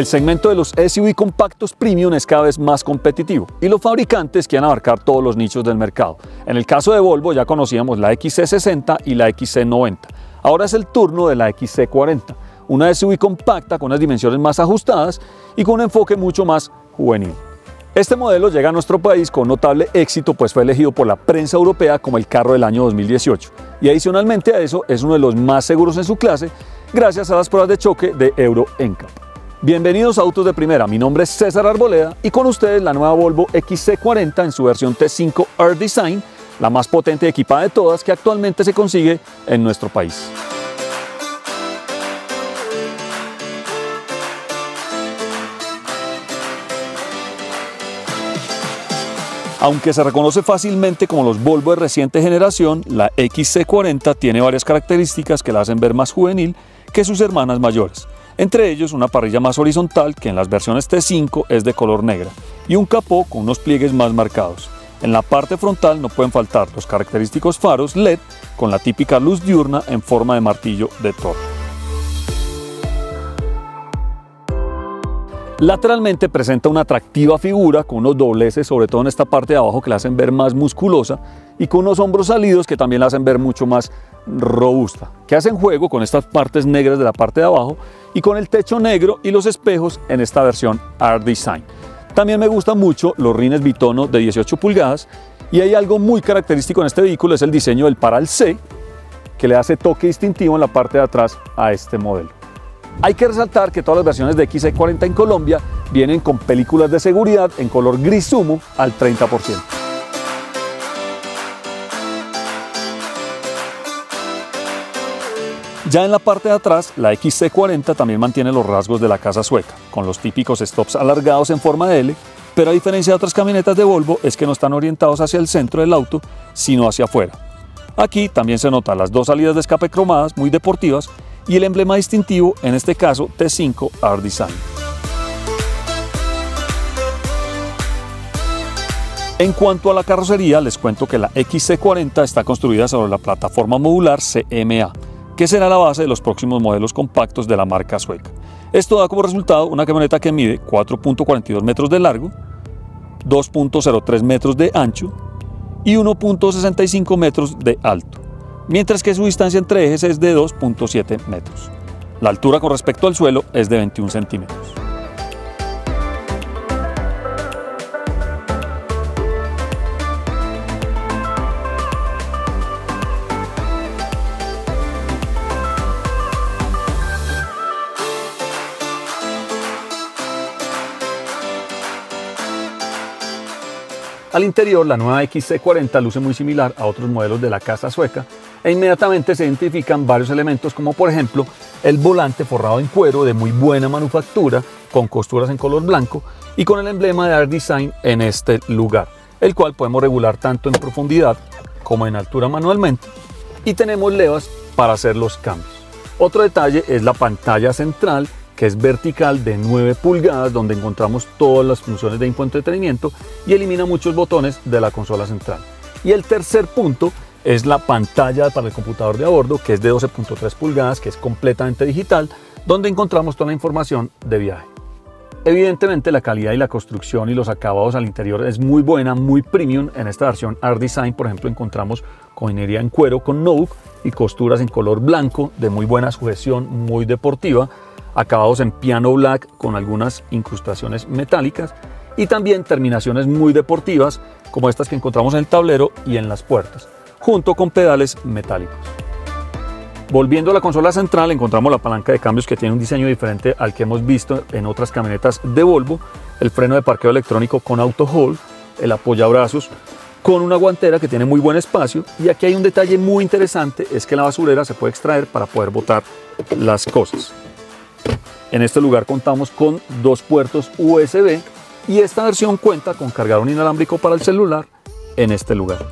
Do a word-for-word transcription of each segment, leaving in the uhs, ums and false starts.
El segmento de los S U V compactos premium es cada vez más competitivo y los fabricantes quieren abarcar todos los nichos del mercado. En el caso de Volvo ya conocíamos la X C sesenta y la X C noventa. Ahora es el turno de la X C cuarenta, una S U V compacta con unas dimensiones más ajustadas y con un enfoque mucho más juvenil. Este modelo llega a nuestro país con notable éxito, pues fue elegido por la prensa europea como el carro del año dos mil dieciocho y adicionalmente a eso es uno de los más seguros en su clase gracias a las pruebas de choque de Euro N C A P. Bienvenidos a Autos de Primera, mi nombre es César Arboleda y con ustedes la nueva Volvo X C cuarenta en su versión T cinco R-Design, la más potente y equipada de todas que actualmente se consigue en nuestro país. Aunque se reconoce fácilmente como los Volvo de reciente generación, la X C cuarenta tiene varias características que la hacen ver más juvenil que sus hermanas mayores. Entre ellos, una parrilla más horizontal que en las versiones T cinco es de color negra y un capó con unos pliegues más marcados. En la parte frontal no pueden faltar los característicos faros L E D con la típica luz diurna en forma de martillo de Thor. Lateralmente presenta una atractiva figura con unos dobleces, sobre todo en esta parte de abajo, que la hacen ver más musculosa y con unos hombros salidos que también la hacen ver mucho más robusta, que hacen juego con estas partes negras de la parte de abajo y con el techo negro y los espejos en esta versión R-Design. También me gustan mucho los rines bitono de dieciocho pulgadas y hay algo muy característico en este vehículo, es el diseño del paral C que le hace toque distintivo en la parte de atrás a este modelo. Hay que resaltar que todas las versiones de X C cuarenta en Colombia vienen con películas de seguridad en color gris zumo al treinta por ciento. Ya en la parte de atrás, la X C cuarenta también mantiene los rasgos de la casa sueca, con los típicos stops alargados en forma de L, pero a diferencia de otras camionetas de Volvo es que no están orientados hacia el centro del auto, sino hacia afuera. Aquí también se notan las dos salidas de escape cromadas, muy deportivas, y el emblema distintivo, en este caso T cinco R-Design. En cuanto a la carrocería, les cuento que la X C cuarenta está construida sobre la plataforma modular C M A, que será la base de los próximos modelos compactos de la marca sueca. Esto da como resultado una camioneta que mide cuatro punto cuarenta y dos metros de largo, dos punto cero tres metros de ancho y uno punto sesenta y cinco metros de alto, mientras que su distancia entre ejes es de dos punto siete metros. La altura con respecto al suelo es de veintiún centímetros. Al interior, la nueva X C cuarenta luce muy similar a otros modelos de la casa sueca e inmediatamente se identifican varios elementos como por ejemplo el volante forrado en cuero de muy buena manufactura con costuras en color blanco y con el emblema de R-Design en este lugar, el cual podemos regular tanto en profundidad como en altura manualmente y tenemos levas para hacer los cambios. Otro detalle es la pantalla central, que es vertical de nueve pulgadas, donde encontramos todas las funciones de infoentretenimiento y elimina muchos botones de la consola central. Y el tercer punto es la pantalla para el computador de a bordo, que es de doce punto tres pulgadas, que es completamente digital, donde encontramos toda la información de viaje. Evidentemente la calidad y la construcción y los acabados al interior es muy buena, muy premium. En esta versión R-Design, por ejemplo, encontramos cojinería en cuero con notebook y costuras en color blanco de muy buena sujeción, muy deportiva, acabados en piano black con algunas incrustaciones metálicas y también terminaciones muy deportivas como estas que encontramos en el tablero y en las puertas, junto con pedales metálicos. Volviendo a la consola central, encontramos la palanca de cambios que tiene un diseño diferente al que hemos visto en otras camionetas de Volvo, el freno de parqueo electrónico con auto hold, el apoyabrazos con una guantera que tiene muy buen espacio y aquí hay un detalle muy interesante, es que la basurera se puede extraer para poder botar las cosas. En este lugar contamos con dos puertos U S B y esta versión cuenta con cargador inalámbrico para el celular en este lugar.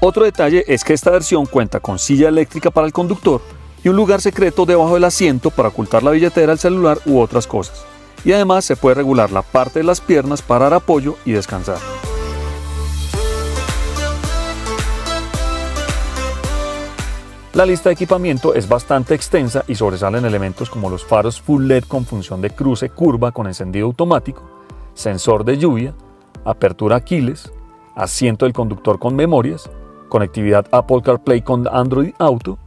Otro detalle es que esta versión cuenta con silla eléctrica para el conductor y un lugar secreto debajo del asiento para ocultar la billetera, el celular u otras cosas. Y además se puede regular la parte de las piernas para dar apoyo y descansar. La lista de equipamiento es bastante extensa y sobresalen elementos como los faros full L E D con función de cruce curva con encendido automático, sensor de lluvia, apertura Aquiles, asiento del conductor con memorias, conectividad Apple CarPlay con Android Auto,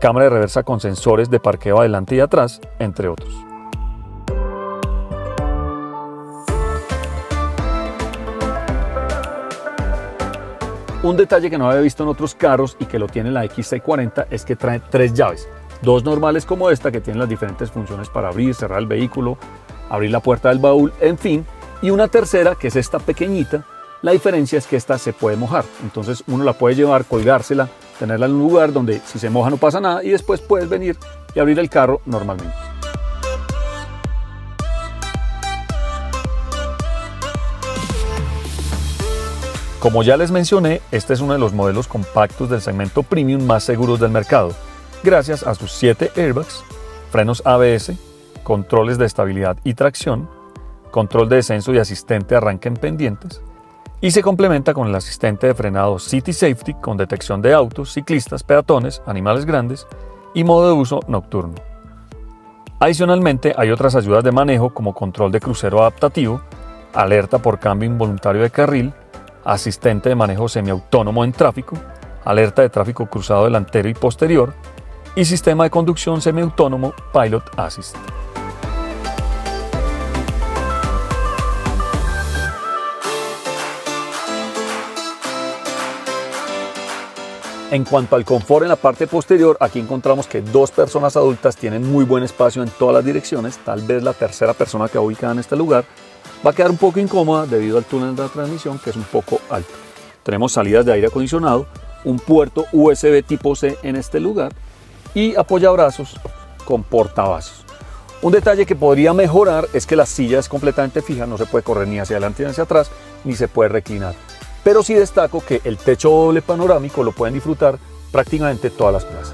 cámara de reversa con sensores de parqueo adelante y atrás, entre otros. Un detalle que no había visto en otros carros y que lo tiene la X C cuarenta es que trae tres llaves, dos normales como esta que tienen las diferentes funciones para abrir, cerrar el vehículo, abrir la puerta del baúl, en fin, y una tercera que es esta pequeñita. La diferencia es que esta se puede mojar, entonces uno la puede llevar, colgársela, tenerla en un lugar donde si se moja no pasa nada y después puedes venir y abrir el carro normalmente. Como ya les mencioné, este es uno de los modelos compactos del segmento premium más seguros del mercado, gracias a sus siete airbags, frenos A B S, controles de estabilidad y tracción, control de descenso y asistente arranque en pendientes, y se complementa con el asistente de frenado City Safety con detección de autos, ciclistas, peatones, animales grandes y modo de uso nocturno. Adicionalmente, hay otras ayudas de manejo como control de crucero adaptativo, alerta por cambio involuntario de carril, asistente de manejo semiautónomo en tráfico, alerta de tráfico cruzado delantero y posterior, y sistema de conducción semiautónomo Pilot Assist. En cuanto al confort en la parte posterior, aquí encontramos que dos personas adultas tienen muy buen espacio en todas las direcciones. Tal vez la tercera persona que va ubicada en este lugar va a quedar un poco incómoda debido al túnel de la transmisión, que es un poco alto. Tenemos salidas de aire acondicionado, un puerto U S B tipo C en este lugar y apoyabrazos con portavasos. Un detalle que podría mejorar es que la silla es completamente fija, no se puede correr ni hacia adelante ni hacia atrás, ni se puede reclinar. Pero sí destaco que el techo doble panorámico lo pueden disfrutar prácticamente todas las plazas.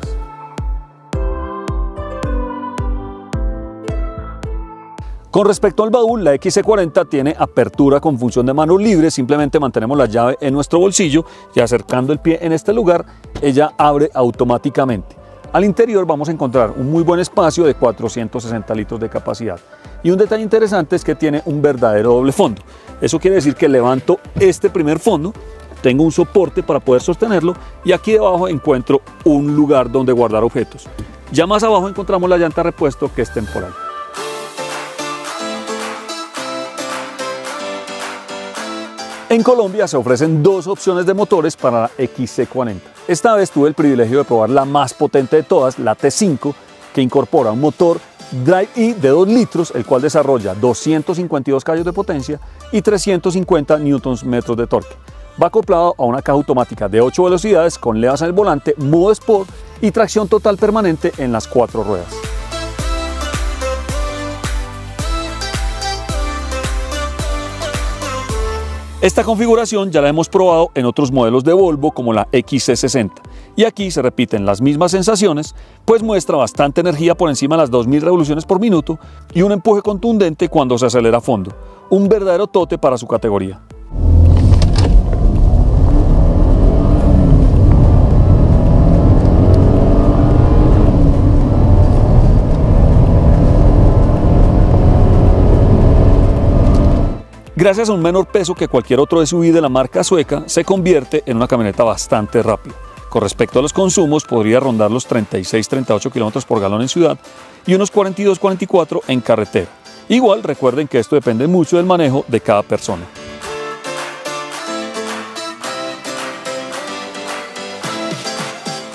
Con respecto al baúl, la X C cuarenta tiene apertura con función de mano libre, simplemente mantenemos la llave en nuestro bolsillo y acercando el pie en este lugar, ella abre automáticamente. Al interior vamos a encontrar un muy buen espacio de cuatrocientos sesenta litros de capacidad. Y un detalle interesante es que tiene un verdadero doble fondo. Eso quiere decir que levanto este primer fondo, tengo un soporte para poder sostenerlo y aquí debajo encuentro un lugar donde guardar objetos. Ya más abajo encontramos la llanta repuesto que es temporal. En Colombia se ofrecen dos opciones de motores para la X C cuarenta. Esta vez tuve el privilegio de probar la más potente de todas, la T cinco, que incorpora un motor Drive-E de dos litros, el cual desarrolla doscientos cincuenta y dos caballos de potencia y trescientos cincuenta newton metros de torque. Va acoplado a una caja automática de ocho velocidades con levas en el volante, modo Sport y tracción total permanente en las cuatro ruedas. Esta configuración ya la hemos probado en otros modelos de Volvo como la X C sesenta y aquí se repiten las mismas sensaciones, pues muestra bastante energía por encima de las dos mil revoluciones por minuto y un empuje contundente cuando se acelera a fondo, un verdadero tote para su categoría. Gracias a un menor peso que cualquier otro S U V de la marca sueca, se convierte en una camioneta bastante rápida. Con respecto a los consumos, podría rondar los treinta y seis a treinta y ocho kilómetros por galón en ciudad y unos cuarenta y dos a cuarenta y cuatro en carretera. Igual, recuerden que esto depende mucho del manejo de cada persona.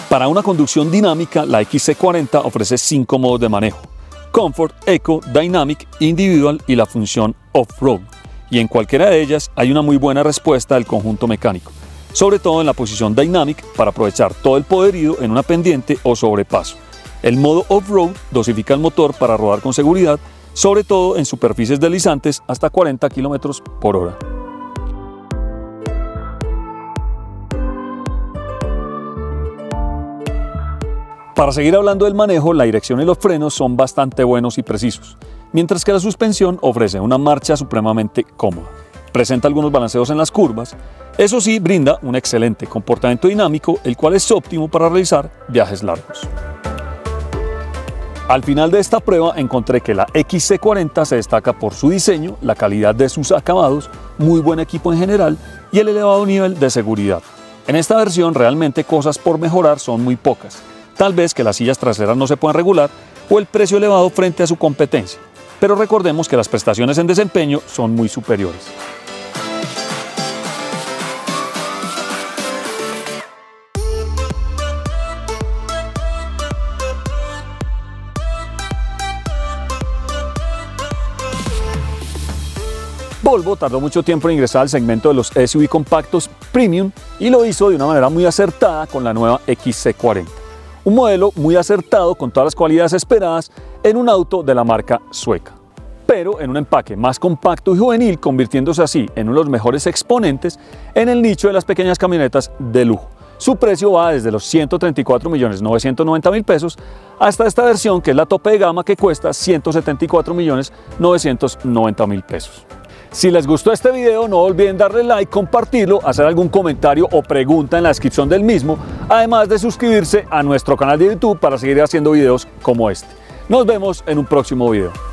Para una conducción dinámica, la X C cuarenta ofrece cinco modos de manejo: Comfort, Eco, Dynamic, Individual y la función Off-Road. Y en cualquiera de ellas hay una muy buena respuesta del conjunto mecánico, sobre todo en la posición Dynamic para aprovechar todo el poderío en una pendiente o sobrepaso. El modo Off-Road dosifica el motor para rodar con seguridad, sobre todo en superficies deslizantes hasta cuarenta kilómetros por hora. Para seguir hablando del manejo, la dirección y los frenos son bastante buenos y precisos, mientras que la suspensión ofrece una marcha supremamente cómoda. Presenta algunos balanceos en las curvas Eso sí, brinda un excelente comportamiento dinámico, el cual es óptimo para realizar viajes largos. Al final de esta prueba encontré que la X C cuarenta se destaca por su diseño, la calidad de sus acabados, muy buen equipo en general y el elevado nivel de seguridad. En esta versión realmente cosas por mejorar son muy pocas, tal vez que las sillas traseras no se puedan regular o el precio elevado frente a su competencia, pero recordemos que las prestaciones en desempeño son muy superiores. Volvo tardó mucho tiempo en ingresar al segmento de los S U V compactos premium y lo hizo de una manera muy acertada con la nueva X C cuarenta. Un modelo muy acertado con todas las cualidades esperadas en un auto de la marca sueca, pero en un empaque más compacto y juvenil, convirtiéndose así en uno de los mejores exponentes en el nicho de las pequeñas camionetas de lujo. Su precio va desde los ciento treinta y cuatro millones novecientos noventa mil pesos hasta esta versión que es la tope de gama que cuesta ciento setenta y cuatro millones novecientos noventa mil pesos. Si les gustó este video, no olviden darle like, compartirlo, hacer algún comentario o pregunta en la descripción del mismo, además de suscribirse a nuestro canal de YouTube para seguir haciendo videos como este. Nos vemos en un próximo video.